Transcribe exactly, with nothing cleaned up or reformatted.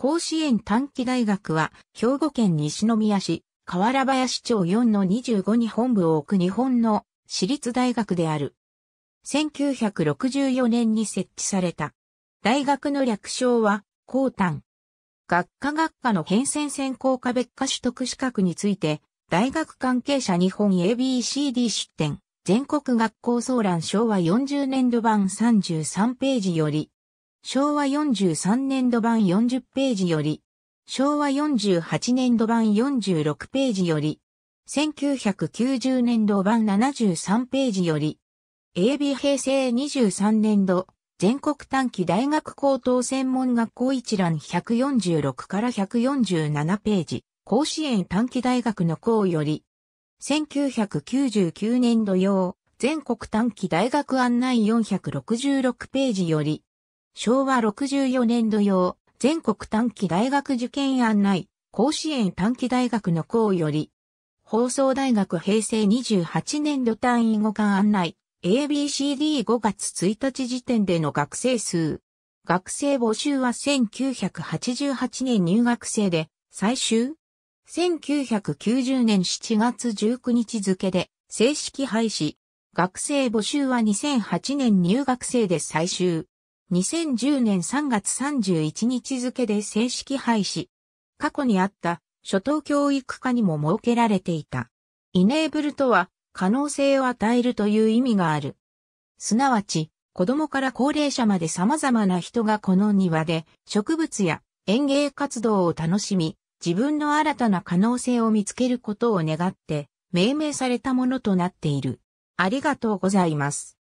甲子園短期大学は、兵庫県西宮市、河原林町 よんのにじゅうご に本部を置く日本の私立大学である。せんきゅうひゃくろくじゅうよねんに設置された。大学の略称は、高短。学科学科の変遷専攻科別科取得資格について、大学関係者日本 エービーシーディー 出典、全国学校総覧昭和よんじゅうねんど版さんじゅうさんページより、昭和よんじゅうさんねんど版よんじゅうページより、昭和よんじゅうはちねんど版よんじゅうろくページより、せんきゅうひゃくきゅうじゅうねんど版ななじゅうさんページより、エービー 平成にじゅうさんねんど、全国短期大学高等専門学校一覧ひゃくよんじゅうろくからひゃくよんじゅうななページ、甲子園短期大学の項より、せんきゅうひゃくきゅうじゅうきゅうねんど用、全国短期大学案内よんひゃくろくじゅうろくページより、昭和ろくじゅうよねんど用、全国短期大学受験案内、甲子園短期大学の項より、放送大学平成にじゅうはちねんど単位互換案内、エービーシーディーごがつついたち時点での学生数。学生募集はせんきゅうひゃくはちじゅうはちねん入学生で、最終。せんきゅうひゃくきゅうじゅうねんしちがつじゅうくにち付で、正式廃止。学生募集はにせんはちねん入学生で最終。にせんじゅうねんさんがつさんじゅういちにち付で正式廃止。過去にあった、初等教育科にも設けられていた。イネーブルとは、可能性を与えるという意味がある。すなわち、子供から高齢者まで様々な人がこの庭で植物や園芸活動を楽しみ、自分の新たな可能性を見つけることを願って命名されたものとなっている。ありがとうございます。